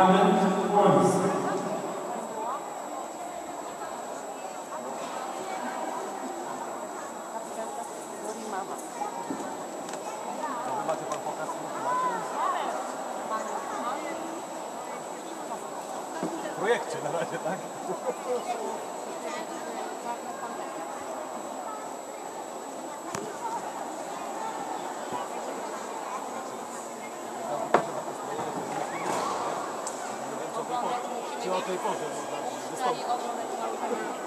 Damian Kłoński. W projekcie na razie, tak? Czy o tej porze można wystąpić?